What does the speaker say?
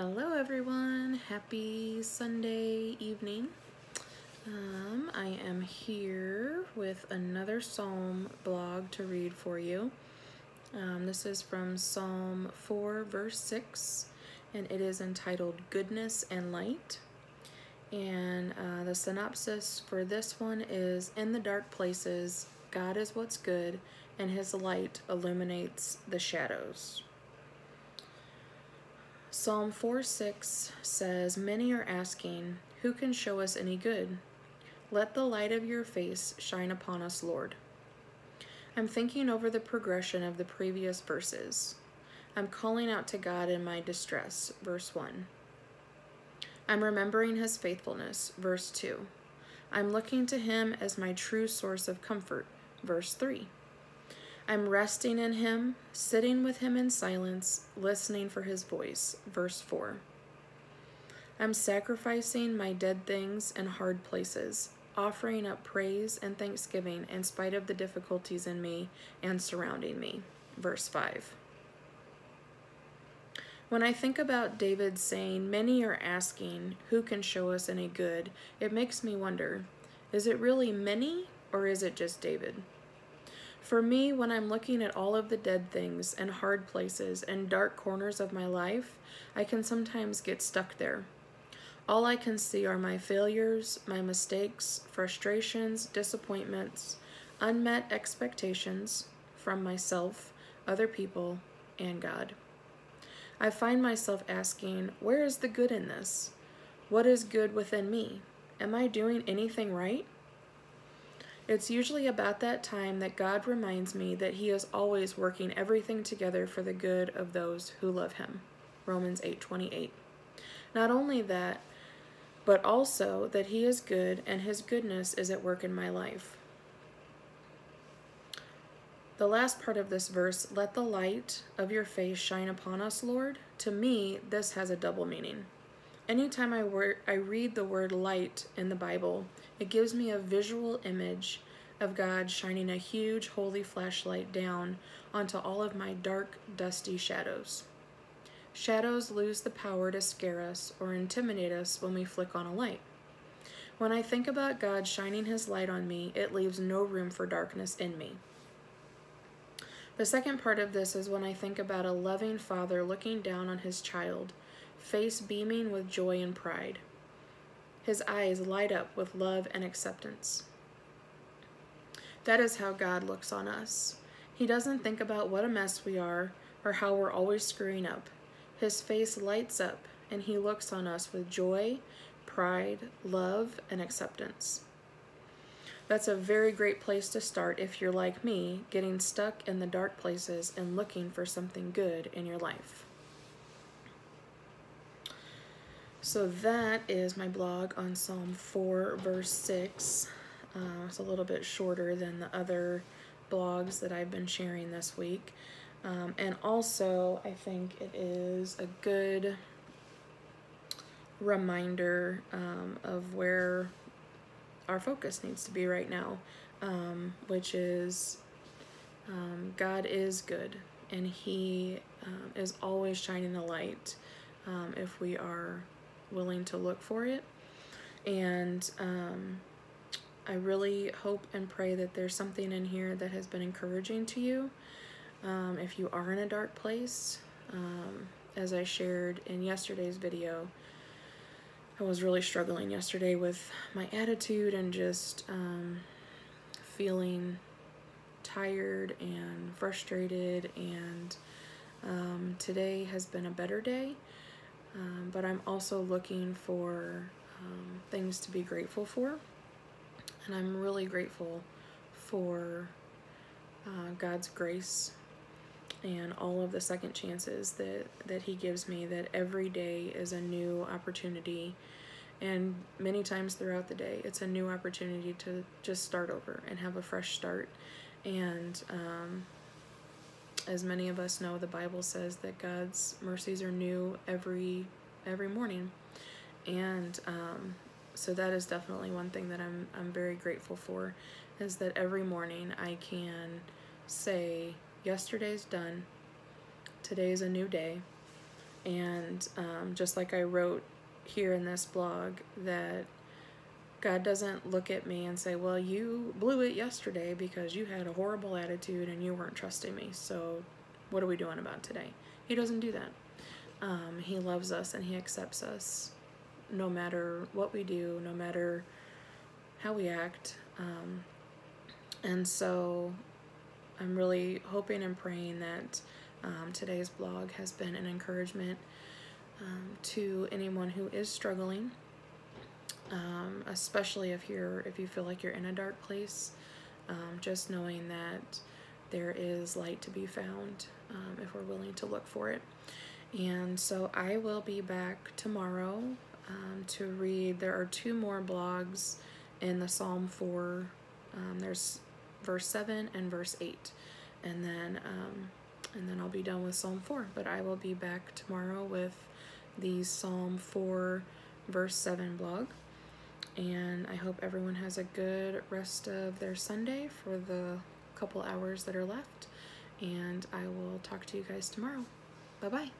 Hello everyone, happy Sunday evening. I am here with another Psalm blog to read for you. This is from Psalm 4 verse 6 and it is entitled Goodness and Light. And the synopsis for this one is, in the dark places, God is what's good and his light illuminates the shadows. Psalm 4:6 says, many are asking, who can show us any good? Let the light of your face shine upon us, Lord. I'm thinking over the progression of the previous verses. I'm calling out to God in my distress, verse 1. I'm remembering his faithfulness, verse 2. I'm looking to him as my true source of comfort, verse 3. I'm resting in him, sitting with him in silence, listening for his voice, verse 4. I'm sacrificing my dead things and hard places, offering up praise and thanksgiving in spite of the difficulties in me and surrounding me, verse 5. When I think about David saying, many are asking, who can show us any good, it makes me wonder, is it really many or is it just David? For me, when I'm looking at all of the dead things and hard places and dark corners of my life, I can sometimes get stuck there. All I can see are my failures, my mistakes, frustrations, disappointments, unmet expectations from myself, other people, and God. I find myself asking, where is the good in this? What is good within me? Am I doing anything right? It's usually about that time that God reminds me that he is always working everything together for the good of those who love him. Romans 8:28. Not only that, but also that he is good and his goodness is at work in my life. The last part of this verse, let the light of your face shine upon us, Lord. To me, this has a double meaning. Anytime I read the word light in the Bible, it gives me a visual image of God shining a huge holy flashlight down onto all of my dark, dusty shadows. Shadows lose the power to scare us or intimidate us when we flick on a light. When I think about God shining his light on me, it leaves no room for darkness in me. The second part of this is when I think about a loving father looking down on his child, face beaming with joy and pride. His eyes light up with love and acceptance. That is how God looks on us. He doesn't think about what a mess we are or how we're always screwing up. His face lights up and he looks on us with joy, pride, love, and acceptance. That's a very great place to start if you're like me, getting stuck in the dark places and looking for something good in your life. So that is my blog on Psalm 4, verse 6. It's a little bit shorter than the other blogs that I've been sharing this week. And also, I think it is a good reminder of where our focus needs to be right now, which is God is good, and he is always shining the light if we are willing to look for it. And I really hope and pray that there's something in here that has been encouraging to you if you are in a dark place. As I shared in yesterday's video, I was really struggling yesterday with my attitude and just feeling tired and frustrated, and today has been a better day. But I'm also looking for things to be grateful for. And I'm really grateful for God's grace and all of the second chances that he gives me, that every day is a new opportunity. And many times throughout the day, it's a new opportunity to just start over and have a fresh start. And as many of us know, the Bible says that God's mercies are new every morning. And so that is definitely one thing that I'm very grateful for, is that every morning I can say, yesterday's done, today's a new day, And just like I wrote here in this blog, that God doesn't look at me and say, well, you blew it yesterday because you had a horrible attitude and you weren't trusting me, so what are we doing about today? He doesn't do that. He loves us and he accepts us no matter what we do, no matter how we act. And so I'm really hoping and praying that today's blog has been an encouragement to anyone who is struggling, especially if you feel like you're in a dark place, just knowing that there is light to be found if we're willing to look for it. And so I will be back tomorrow to read. There are two more blogs in the Psalm 4. There's verse 7 and verse 8, and then I'll be done with Psalm 4. But I will be back tomorrow with the Psalm 4 verse 7 blog. And I hope everyone has a good rest of their Sunday for the couple hours that are left. And I will talk to you guys tomorrow. Bye-bye.